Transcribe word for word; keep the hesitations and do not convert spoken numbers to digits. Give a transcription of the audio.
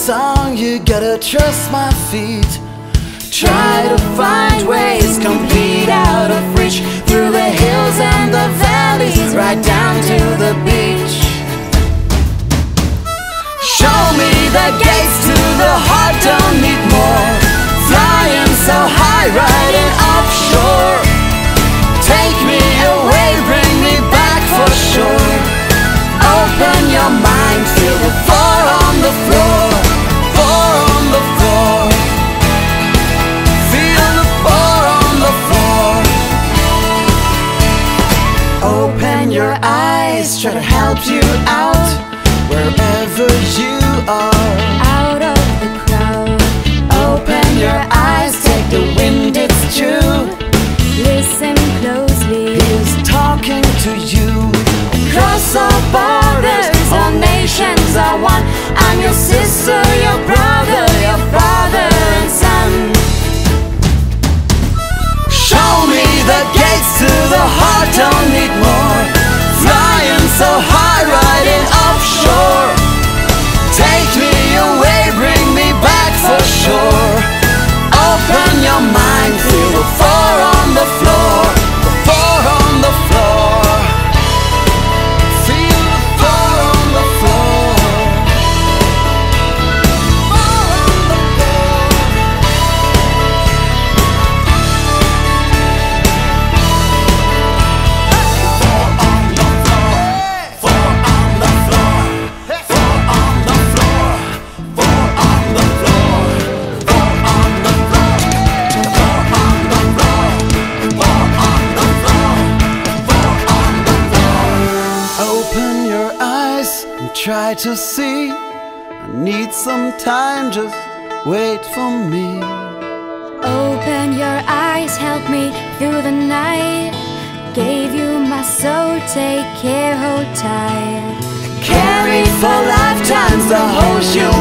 song, you gotta trust my feet. Try to find ways complete out of reach, through the hills and the valleys, right down to the beach. Show me the gates to the heart, don't need more. Flying so high, riding offshore. Take me away, bring me back for sure. Open your mind, feel the floor on the floor. Your eyes try to help you out, wherever you are, out of the crowd. Open your eyes, take the wind, it's true. Listen closely, he's talking to you. Across all borders, all nations are one. I'm your sister, your brother, your father and son. Show me the gates to the heart, don't need more. Flying so high, riding offshore. Take me away, bring me back for sure. Open your mind, feel the floor on the floor. The floor on the floor. Feel the floor on the floor. Floor on the floor. Floor on try to see. I need some time, just wait for me. Open your eyes, help me through the night. Gave you my soul, take care, hold tight. Carry for lifetimes the whole you